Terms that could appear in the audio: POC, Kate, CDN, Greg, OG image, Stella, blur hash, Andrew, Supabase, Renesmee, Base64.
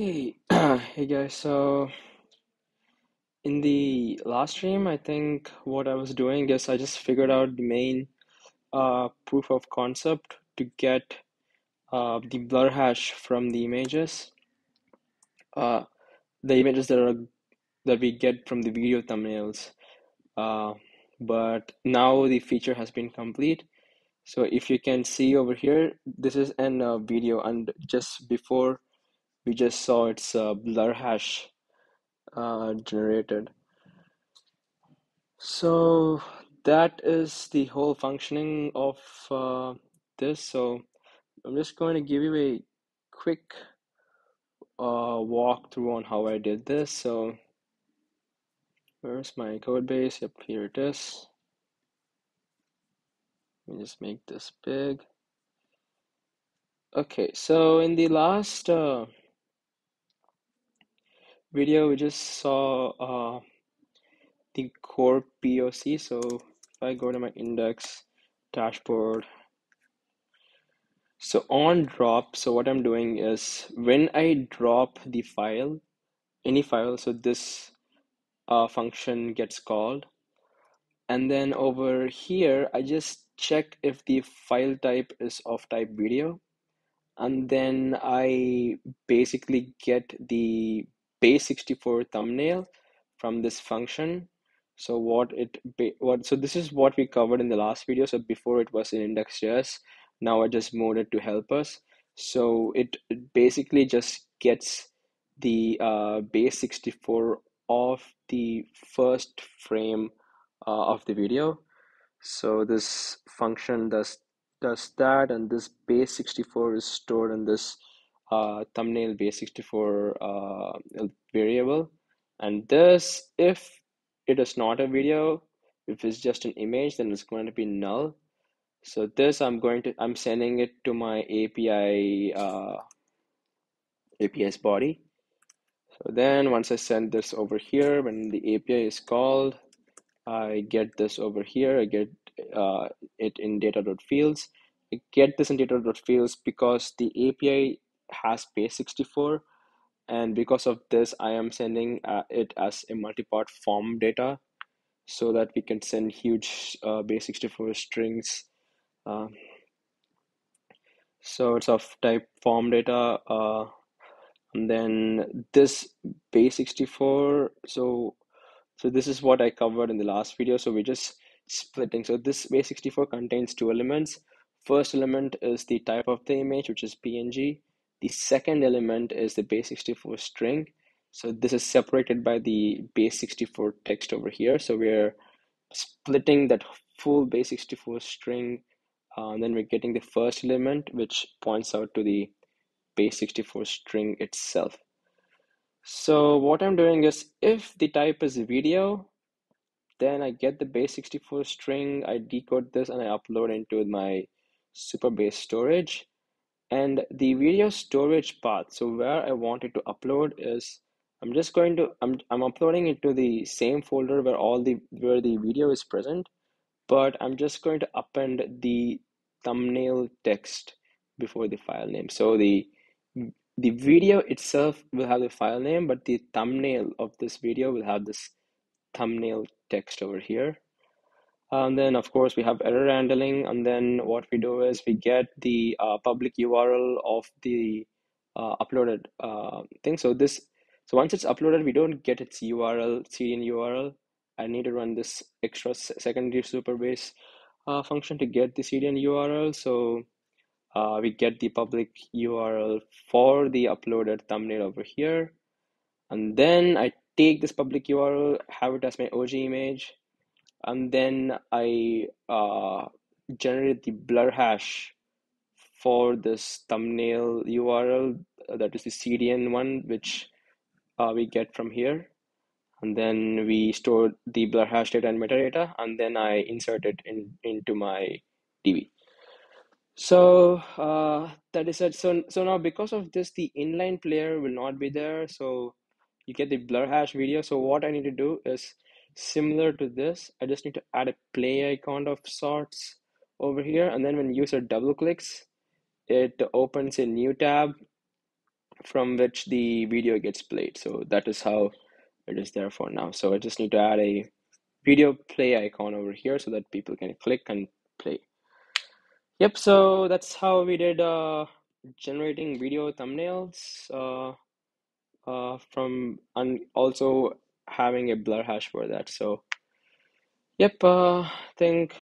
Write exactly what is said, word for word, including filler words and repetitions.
Okay, hey guys, so in the last stream, I think what I was doing is I just figured out the main uh, proof of concept to get uh, the blur hash from the images, uh, the images that are that we get from the video thumbnails. Uh, but now the feature has been complete. So if you can see over here, this is an uh, video, and just before we just saw its uh, blur hash uh, generated. So that is the whole functioning of uh, this. So I'm just going to give you a quick uh, walkthrough on how I did this. So where's my code base? Yep, here it is. Let me just make this big. Okay, so in the last uh, video we just saw uh, the core P O C. So if I go to my index dashboard, so on drop, so what I'm doing is when I drop the file, any file, so this uh, function gets called, and then over here I just check if the file type is of type video, and then I basically get the base sixty-four thumbnail from this function. So what it what so this is what we covered in the last video. So before it was in index dot J S, now I just moved it to help us. So it, it basically just gets the uh, base sixty-four of the first frame uh, of the video. So this function does does that, and this base sixty-four is stored in this Uh, thumbnail base sixty-four uh, variable. And this, if it is not a video, if it's just an image, then it's going to be null. So this I'm going to I'm sending it to my A P I uh, A P I's body. So then once I send this over here, when the A P I is called, I get this over here. I get uh, it in data.fields. I get this in data.fields because the A P I has base sixty-four, and because of this I am sending uh, it as a multipart form data so that we can send huge uh, base sixty-four strings. Um, so it's of type form data, uh, and then this base sixty-four, so so this is what I covered in the last video. So we're just splitting. So this base sixty-four contains two elements. First element is the type of the image, which is P N G. The second element is the base sixty-four string. So this is separated by the base sixty-four text over here. So we're splitting that full base sixty-four string, uh, and then we're getting the first element, which points out to the base sixty-four string itself. So what I'm doing is, if the type is video, then I get the base sixty-four string, I decode this, and I upload into my Supabase storage. And the video storage path, so where I want it to upload, is I'm just going to I'm I'm uploading it to the same folder where all the where the video is present, but I'm just going to append the thumbnail text before the file name. So the the video itself will have the file name, but the thumbnail of this video will have this thumbnail text over here. And then of course we have error handling, and then what we do is we get the uh, public U R L of the uh, uploaded uh, thing. So this, so once it's uploaded, we don't get its U R L, C D N U R L. I need to run this extra secondary Supabase uh, function to get the C D N U R L. So uh, we get the public U R L for the uploaded thumbnail over here, and then I take this public U R L, have it as my O G image, and then I uh, generate the blur hash for this thumbnail U R L, that is the C D N one, which uh, we get from here. And then we store the blur hash data and metadata, and then I insert it in into my D B. So uh, that is it. So, so now because of this, the inline player will not be there. So you get the blur hash video. So what I need to do is similar to this, I just need to add a play icon of sorts over here, and then when user double clicks, it opens a new tab, from which the video gets played. So that is how it is there for now. So I just need to add a video play icon over here so that people can click and play. Yep, so that's how we did uh, generating video thumbnails uh, uh, from, and also having a blur hash for that. So yep, uh, I think